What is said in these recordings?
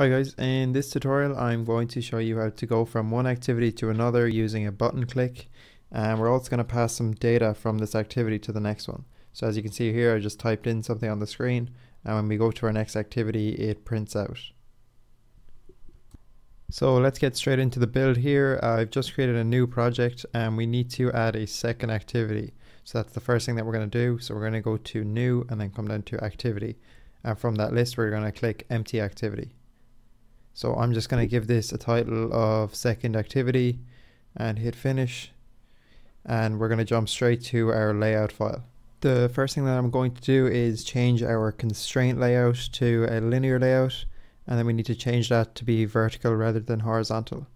Hi guys, in this tutorial I'm going to show you how to go from one activity to another using a button click, and we're also going to pass some data from this activity to the next one. So as you can see here, I just typed in something on the screen, and when we go to our next activity it prints out. So let's get straight into the build here. I've just created a new project and we need to add a second activity. So that's the first thing that we're going to do. So we're going to go to new and then come down to activity, and from that list we're going to click empty activity. So I'm just going to give this a title of second activity and hit finish, and we're going to jump straight to our layout file. The first thing that I'm going to do is change our constraint layout to a linear layout, and then we need to change that to be vertical rather than horizontal.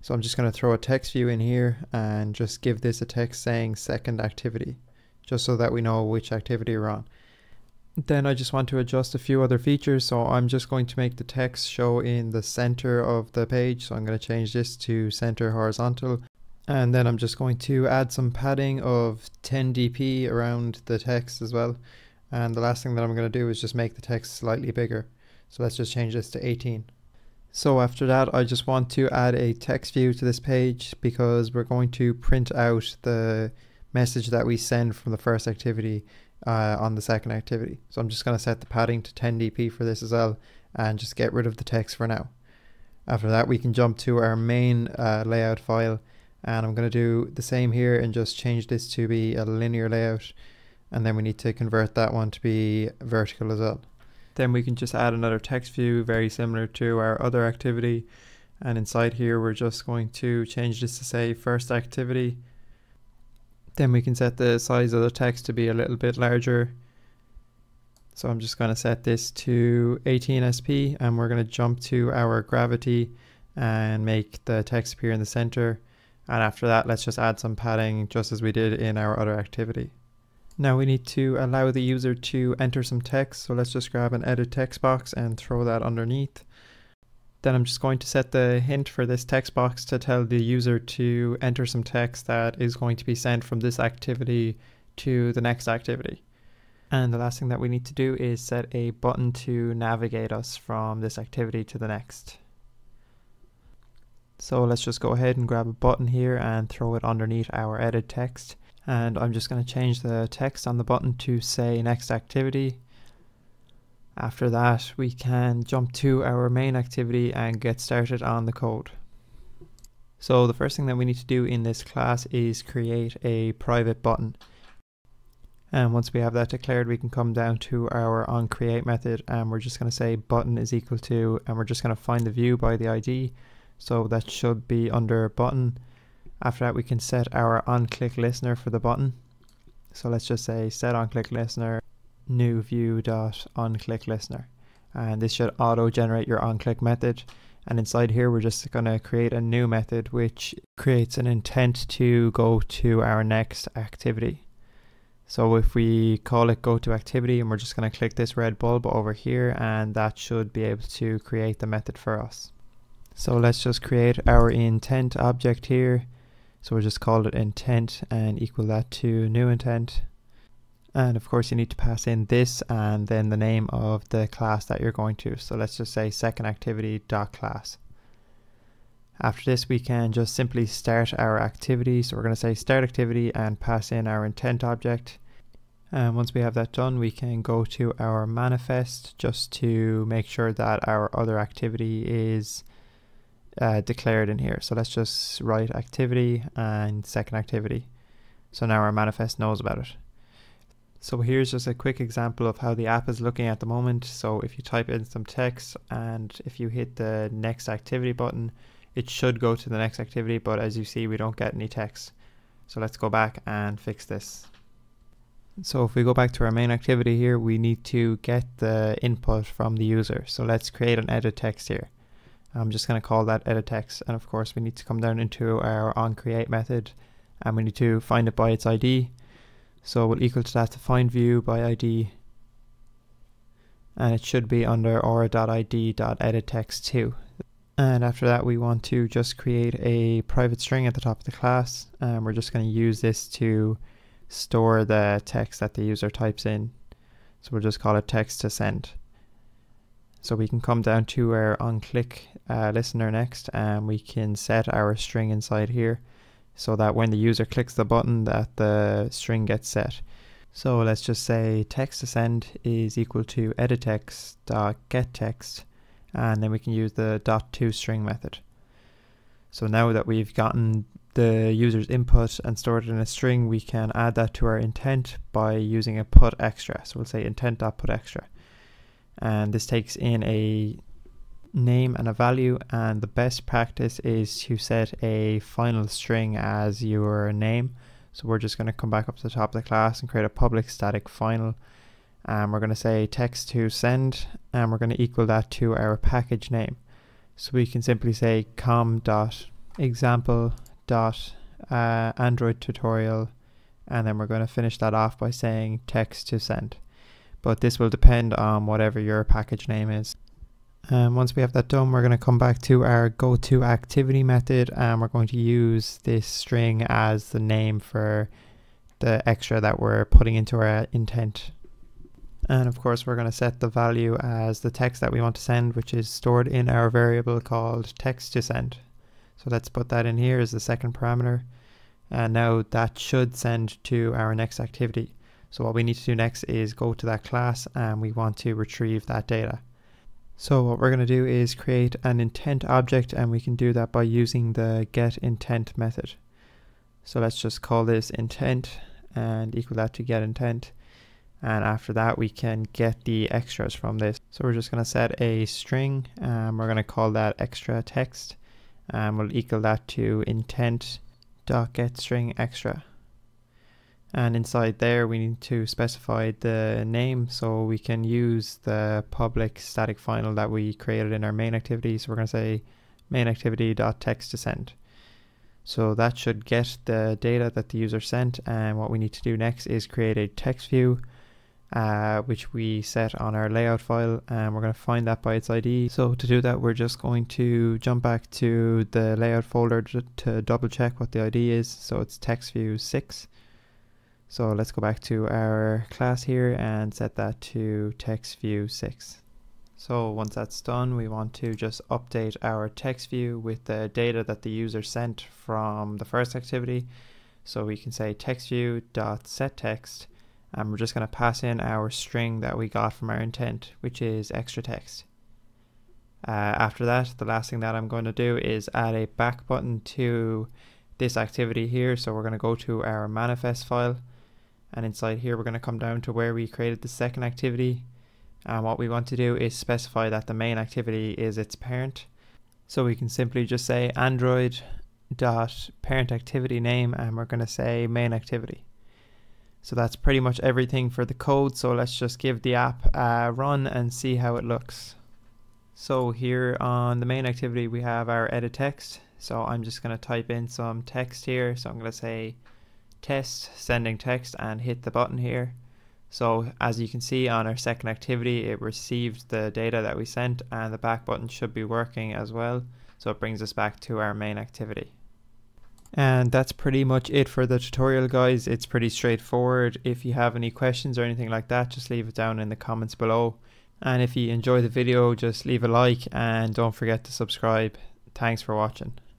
So I'm just going to throw a text view in here and just give this a text saying second activity, just so that we know which activity we're on. Then I just want to adjust a few other features, so I'm just going to make the text show in the center of the page. So I'm going to change this to center horizontal, and then I'm just going to add some padding of 10 dp around the text as well. And the last thing that I'm going to do is just make the text slightly bigger, so let's just change this to 18. So after that I just want to add a text view to this page, because we're going to print out the message that we send from the first activity on the second activity. So I'm just going to set the padding to 10 dp for this as well, and just get rid of the text for now. After that we can jump to our main layout file, and I'm going to do the same here and just change this to be a linear layout, and then we need to convert that one to be vertical as well. Then we can just add another text view very similar to our other activity, and inside here we're just going to change this to say first activity. Then we can set the size of the text to be a little bit larger. So I'm just going to set this to 18 sp, and we're going to jump to our gravity and make the text appear in the center. And after that let's just add some padding just as we did in our other activity. Now we need to allow the user to enter some text, so let's just grab an edit text box and throw that underneath. Then I'm just going to set the hint for this text box to tell the user to enter some text that is going to be sent from this activity to the next activity. And the last thing that we need to do is set a button to navigate us from this activity to the next. So let's just go ahead and grab a button here and throw it underneath our edit text. And I'm just going to change the text on the button to say next activity. After that we can jump to our main activity and get started on the code. So the first thing that we need to do in this class is create a private button, and once we have that declared we can come down to our onCreate method, and we're just going to say button is equal to, and we're just going to find the view by the ID, so that should be under button. After that we can set our onClick listener for the button, so let's just say set onClick listener new view dot onClick listener, and this should auto generate your onClick method. And inside here we're just going to create a new method which creates an intent to go to our next activity. So if we call it go to activity, and we're just going to click this red bulb over here, and that should be able to create the method for us. So let's just create our intent object here, so we'll just call it intent and equal that to new intent. And of course you need to pass in this and then the name of the class that you're going to, so let's just say second activity dot class. After this we can just simply start our activity, so we're going to say start activity and pass in our intent object. And once we have that done we can go to our manifest just to make sure that our other activity is declared in here. So let's just write activity and second activity, so now our manifest knows about it. So here's just a quick example of how the app is looking at the moment. So if you type in some text and if you hit the next activity button, it should go to the next activity, but as you see we don't get any text. So let's go back and fix this. So if we go back to our main activity here, we need to get the input from the user. So let's create an edit text here. I'm just going to call that edit text, and of course we need to come down into our onCreate method, and we need to find it by its ID. So we'll equal to that to find view by ID, and it should be under aura.id.editText2. And after that we want to just create a private string at the top of the class, and we're just going to use this to store the text that the user types in. So we'll just call it text to send. So we can come down to our onClick listener next, and we can set our string inside here so that when the user clicks the button that the string gets set. So let's just say text to send is equal to editText.getText, and then we can use the .toString method. So now that we've gotten the user's input and stored it in a string, we can add that to our intent by using a putExtra. So we'll say intent.putExtra, and this takes in a name and a value, and the best practice is to set a final string as your name. So we're just going to come back up to the top of the class and create a public static final, and we're going to say text to send, and we're going to equal that to our package name. So we can simply say com.example.androidTutorial, and then we're going to finish that off by saying text to send. But this will depend on whatever your package name is. And once we have that done, we're going to come back to our GoToActivity method, and we're going to use this string as the name for the extra that we're putting into our intent. And of course we're going to set the value as the text that we want to send, which is stored in our variable called text to send. So let's put that in here as the second parameter, and now that should send to our next activity. So what we need to do next is go to that class, and we want to retrieve that data. So what we're going to do is create an intent object, and we can do that by using the getIntent method. So let's just call this intent and equal that to getIntent, and after that we can get the extras from this. So we're just going to set a string, and we're going to call that extra text, and we'll equal that to intent.getStringExtra, and inside there we need to specify the name, so we can use the public static final that we created in our main activity. So we're going to say main activity.textToSend. So that should get the data that the user sent, and what we need to do next is create a text view which we set on our layout file, and we're going to find that by its ID. So to do that, we're just going to jump back to the layout folder to double check what the ID is. So it's text view 6. So let's go back to our class here and set that to text view 6. So once that's done, we want to just update our text view with the data that the user sent from the first activity. So we can say text view dot set text, and we're just going to pass in our string that we got from our intent, which is extra text. After that, the last thing that I'm going to do is add a back button to this activity here. So we're going to go to our manifest file, and inside here we're going to come down to where we created the second activity, and what we want to do is specify that the main activity is its parent. So we can simply just say android.parentActivityName, and we're going to say main activity. So that's pretty much everything for the code, so let's just give the app a run and see how it looks. So here on the main activity we have our edit text, so I'm just going to type in some text here. So I'm going to say test sending text and hit the button here. So as you can see on our second activity, it received the data that we sent, and the back button should be working as well. So it brings us back to our main activity. And that's pretty much it for the tutorial, guys. It's pretty straightforward. If you have any questions or anything like that, just leave it down in the comments below. And if you enjoy the video, just leave a like and don't forget to subscribe. Thanks for watching.